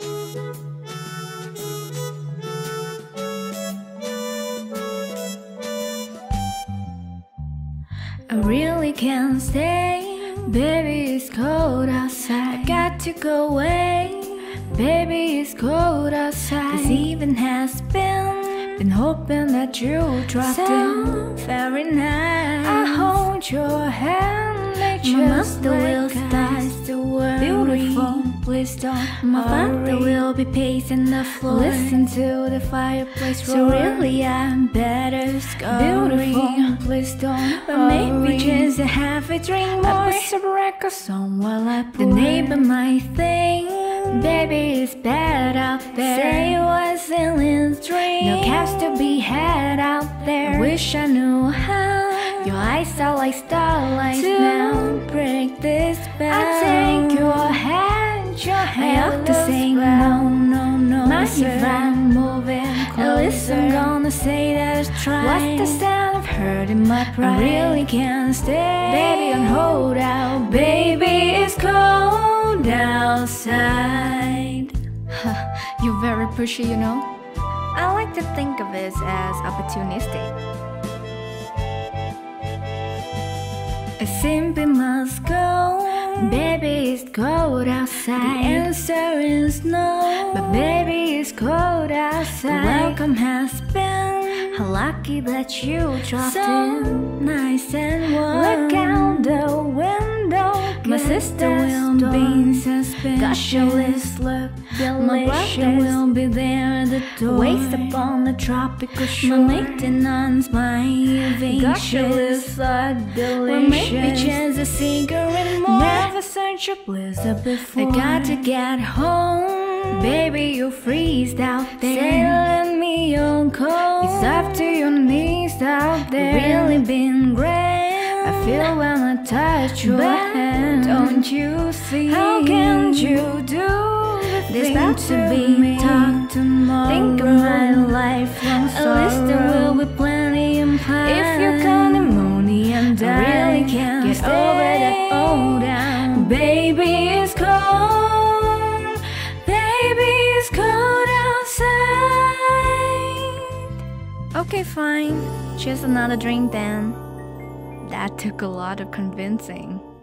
I really can't stay, baby, it's cold outside. I got to go away, baby, it's cold outside. This even has been hoping that you dropped in Fahrenheit. I hold your hand, make sure my master will start to worry. Beautiful, please don't. My father will be pacing the floor. Listen to the fireplace roar. So really, I'm better scoring. Beautiful, please don't. But maybe just a half a drink more. I put some records on while I pour. The neighbor might think, baby, it's bad out there. Say it was in the dream. No cash to be had out there. Wish I knew how. Your eyes are like starlights to now. Break this spell. I take your hand, your hand. I have to say no, no, no. Not if I'm moving closer. At least I'm gonna say that I tried. What's the sound of hurting my pride? I really can't stay. Baby, on hold out. Baby, it's cold outside. You're very pushy, you know. I like to think of it as opportunistic. I simply must go. Baby, it's cold outside. The answer is no, but baby, it's cold outside. The welcome has been. How lucky that you dropped so in. Nice and warm. Look out the window. My sister will be in suspension. Gosh, your lips look delicious. My brother will be there at the door. Waste upon the tropical shore. My maintenance might be anxious. Gosh, your lips are delicious. Well, maybe just a cigarette more. Never such a blizzard before. I got to get home. Baby, you freezed out there. Sailing me on cold. It's up to your knees out there. Really been great. I feel when I touch your hand. Don't you see? How can you do this about to be talked tomorrow? Think of my lifelong sorrow. At least there will be plenty in pie. If you're cunning, and I really can't get stay over that old down. Baby, it's cold. Baby, it's cold outside. Okay, fine. Cheers, another drink then. That took a lot of convincing.